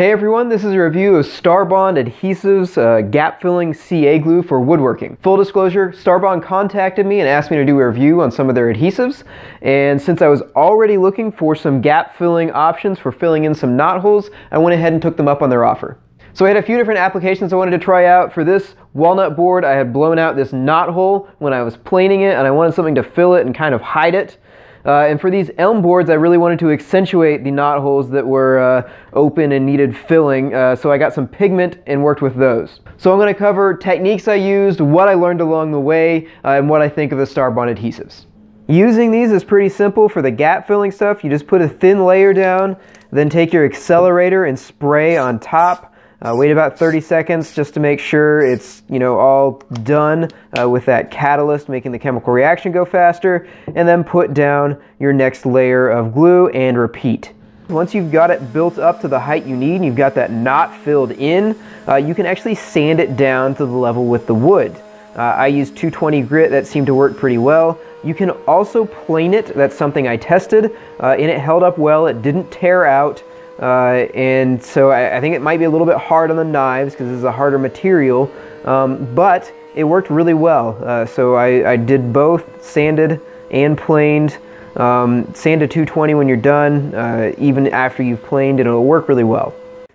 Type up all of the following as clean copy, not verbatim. Hey everyone, this is a review of Starbond Adhesives Gap-Filling CA Glue for Woodworking. Full disclosure, Starbond contacted me and asked me to do a review on some of their adhesives, and since I was already looking for some gap-filling options for filling in some knot holes, I went ahead and took them up on their offer. So I had a few different applications I wanted to try out. For this walnut board, I had blown out this knot hole when I was planing it, and I wanted something to fill it and kind of hide it. And for these elm boards, I really wanted to accentuate the knot holes that were open and needed filling, so I got some pigment and worked with those. So I'm going to cover techniques I used, what I learned along the way, and what I think of the Starbond adhesives. Using these is pretty simple. For the gap filling stuff, you just put a thin layer down, then take your accelerator and spray on top. Wait about 30 seconds just to make sure it's, you know, all done with that catalyst making the chemical reaction go faster, and then put down your next layer of glue and repeat. Once you've got it built up to the height you need and you've got that knot filled in, you can actually sand it down to the level with the wood. I used 220 grit. That seemed to work pretty well. You can also plane it. That's something I tested, and it held up well. It didn't tear out. And so I think it might be a little bit hard on the knives because this is a harder material, but it worked really well. So I did both, sanded and planed. Sand to 220 when you're done, even after you've planed, it'll work really well.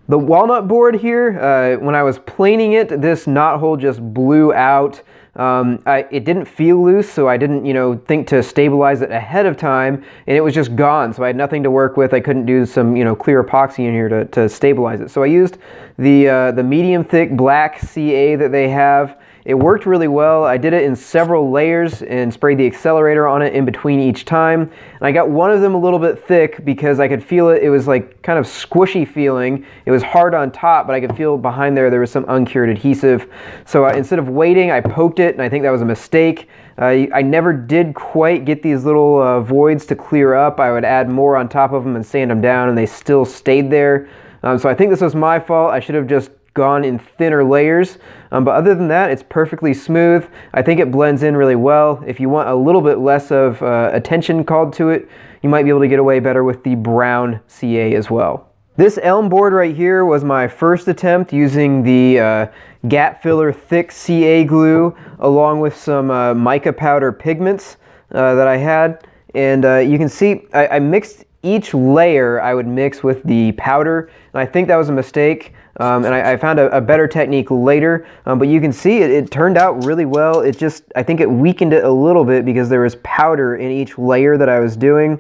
The walnut board here, when I was planing it, this knot hole just blew out. It didn't feel loose, so I didn't, you know, think to stabilize it ahead of time, and it was just gone, so I had nothing to work with. I couldn't do some, you know, clear epoxy in here to stabilize it. So I used the medium thick black CA that they have. It worked really well. I did it in several layers and sprayed the accelerator on it in between each time. And I got one of them a little bit thick because I could feel it. It was like kind of squishy feeling. It was hard on top, but I could feel behind there was some uncured adhesive. So instead of waiting, I poked it, and I think that was a mistake. I never did quite get these little voids to clear up. I would add more on top of them and sand them down, and they still stayed there. So I think this was my fault. I should have just gone in thinner layers, but other than that, it's perfectly smooth. I think it blends in really well. If you want a little bit less of attention called to it, you might be able to get away better with the brown CA as well. This elm board right here was my first attempt using the gap filler thick CA glue along with some mica powder pigments that I had, and you can see I mixed each layer. I would mix with the powder, and I think that was a mistake. And I found a better technique later, but you can see it turned out really well. It just, I think it weakened it a little bit because there was powder in each layer that I was doing.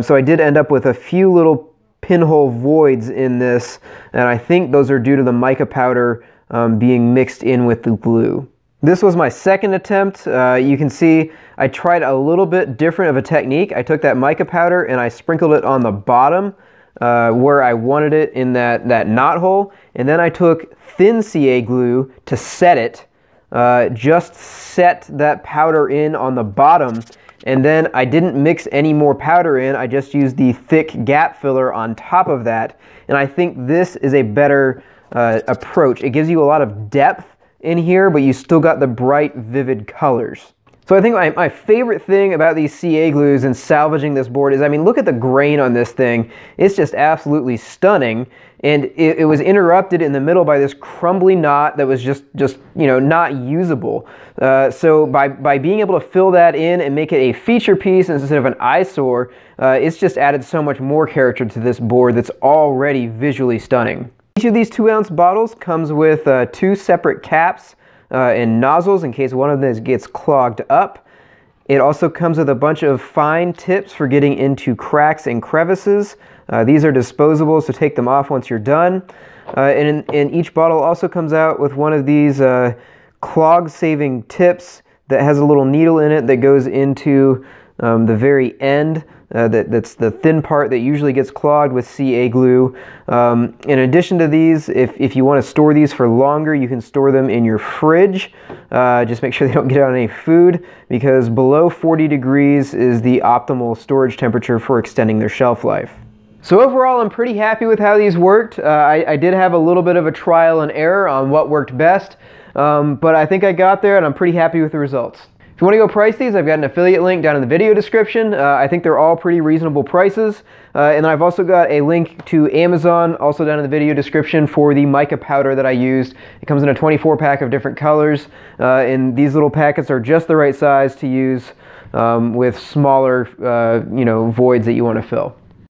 So I did end up with a few little pinhole voids in this, and I think those are due to the mica powder being mixed in with the glue. This was my second attempt. You can see I tried a little bit different of a technique. I took that mica powder and I sprinkled it on the bottom where I wanted it in that knot hole, and then I took thin CA glue to set it, just set that powder in on the bottom, and then I didn't mix any more powder in. I just used the thick gap filler on top of that, and I think this is a better approach. It gives you a lot of depth in here, but you still got the bright, vivid colors. So I think my favorite thing about these CA glues and salvaging this board is, I mean, look at the grain on this thing. It's just absolutely stunning. And it was interrupted in the middle by this crumbly knot that was just you know, not usable. So by being able to fill that in and make it a feature piece instead of an eyesore, it's just added so much more character to this board that's already visually stunning. Each of these 2-ounce bottles comes with 2 separate caps and nozzles in case one of those gets clogged up. It also comes with a bunch of fine tips for getting into cracks and crevices. These are disposable, so take them off once you're done. And each bottle also comes out with one of these clog-saving tips that has a little needle in it that goes into the very end. That's the thin part that usually gets clogged with CA glue. In addition to these, if you want to store these for longer, you can store them in your fridge. Just make sure they don't get on any food, because below 40 degrees is the optimal storage temperature for extending their shelf life. So overall, I'm pretty happy with how these worked. I did have a little bit of a trial and error on what worked best, but I think I got there, and I'm pretty happy with the results. If you want to go price these, I've got an affiliate link down in the video description. I think they're all pretty reasonable prices. And then I've also got a link to Amazon, also down in the video description, for the mica powder that I used. It comes in a 24 pack of different colors, and these little packets are just the right size to use with smaller voids that you want to fill.